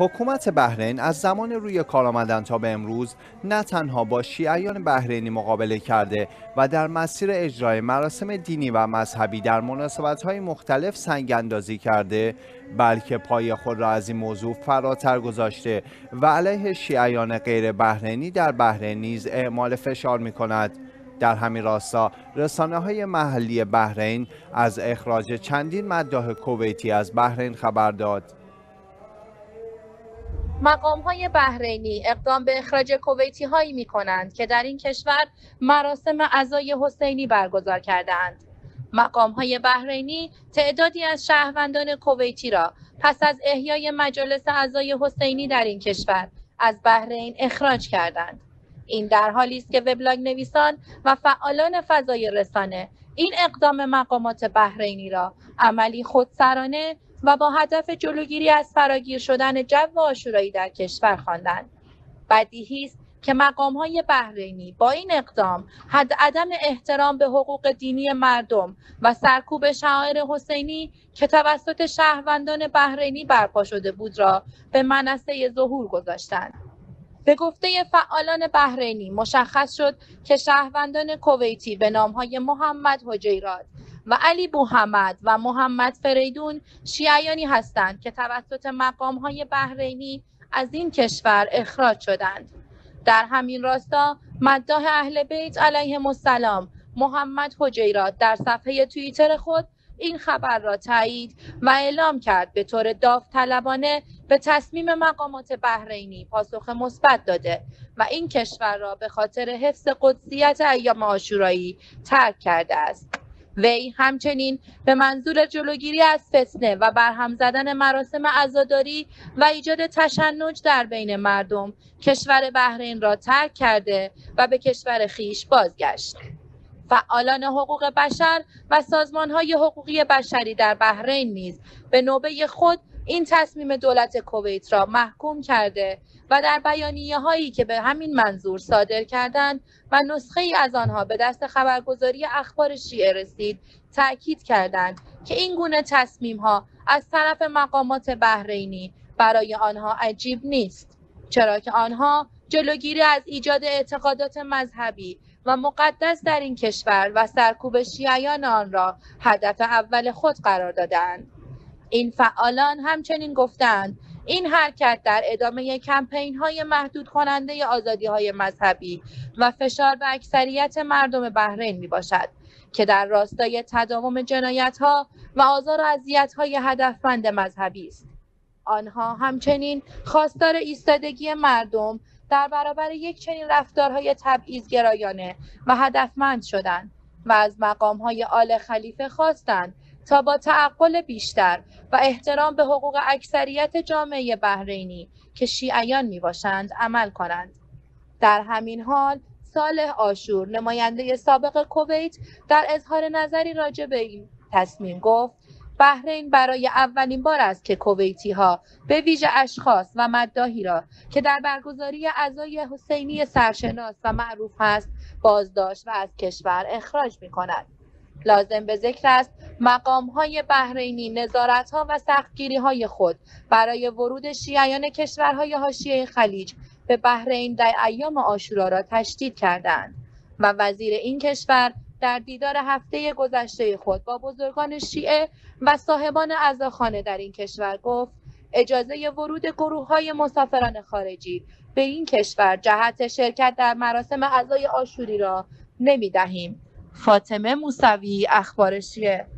حکومت بحرین از زمان روی کار آمدن تا به امروز نه تنها با شیعیان بحرینی مقابله کرده و در مسیر اجرای مراسم دینی و مذهبی در مناسبت‌های مختلف سنگ اندازی کرده، بلکه پای خود را از این موضوع فراتر گذاشته و علیه شیعیان غیر بحرینی در بحرین نیز اعمال فشار می‌کند. در همین راستا رسانه‌های محلی بحرین از اخراج چندین مداح کویتی از بحرین خبر داد. مقام‌های بحرینی اقدام به اخراج کویتی‌هایی می‌کنند که در این کشور مراسم عزای حسینی برگزار کرده‌اند. مقام‌های بحرینی تعدادی از شهروندان کویتی را پس از احیای مجلس عزای حسینی در این کشور از بحرین اخراج کردند. این در حالی است که وبلاگ نویسان و فعالان فضای رسانه این اقدام مقامات بحرینی را عملی خودسرانه و با هدف جلوگیری از فراگیر شدن جو عاشورایی در کشور خواندند. بدیهی است که مقام‌های بحرینی با این اقدام حد عدم احترام به حقوق دینی مردم و سرکوب شعائر حسینی که توسط شهروندان بحرینی برپا شده بود را به منصه ظهور گذاشتند. به گفته فعالان بحرینی مشخص شد که شهروندان کویتی به نام‌های محمد حجیرات و علی بوحمد و محمد فریدون شیعیانی هستند که توسط مقام‌های بحرینی از این کشور اخراج شدند. در همین راستا مداح اهل بیت علیهم السلام محمد حجیرات در صفحه توییتر خود این خبر را تایید و اعلام کرد به طور داوطلبانه به تصمیم مقامات بحرینی پاسخ مثبت داده و این کشور را به خاطر حفظ قدسیت ایام عاشورایی ترک کرده است. وی همچنین به منظور جلوگیری از فتنه و برهم زدن مراسم عزاداری و ایجاد تشنج در بین مردم کشور بحرین را ترک کرده و به کشور خویش بازگشت. فعالان حقوق بشر و سازمان‌های حقوقی بشری در بحرین نیز به نوبه خود این تصمیم دولت کویت را محکوم کرده و در بیانیه‌هایی که به همین منظور صادر کردند و نسخه‌ای از آنها به دست خبرگزاری اخبار شیعه رسید، تأکید کردند که این گونه تصمیم‌ها از طرف مقامات بحرینی برای آنها عجیب نیست، چرا که آنها جلوگیری از ایجاد اعتقادات مذهبی و مقدس در این کشور و سرکوب شیعیان آن را هدف اول خود قرار دادند. این فعالان همچنین گفتند این حرکت در ادامه کمپین‌های محدود کننده آزادی‌های مذهبی و فشار به اکثریت مردم بحرین میباشد که در راستای تداوم جنایت‌ها و آزار و اذیت‌های هدفمند مذهبی است. آنها همچنین خواستار ایستادگی مردم در برابر یک چنین رفتارهای تبعیض‌گرایانه و هدفمند شدند و از مقام‌های آل خلیفه خواستند تا با تعقل بیشتر و احترام به حقوق اکثریت جامعه بحرینی که شیعیان میباشند عمل کنند. در همین حال صالح آشور نماینده سابق کویت در اظهار نظری راجع به این تصمیم گفت بحرین برای اولین بار است که کویتی‌ها به ویژه اشخاص و مداحی را که در برگزاری عزای حسینی سرشناس و معروف است بازداشت و از کشور اخراج می‌کند. لازم به ذکر است مقام‌های بحرینی نظارت‌ها و سختگیری‌های خود برای ورود شیعیان کشورهای حاشیه خلیج به بحرین در ایام عاشورا را تشدید کردند و وزیر این کشور در دیدار هفته گذشته خود با بزرگان شیعه و صاحبان عزاخانه در این کشور گفت اجازه ورود گروه‌های مسافران خارجی به این کشور جهت شرکت در مراسم عزای عاشوری را نمی‌دهیم. فاطمه موسوی، اخبار شیعه.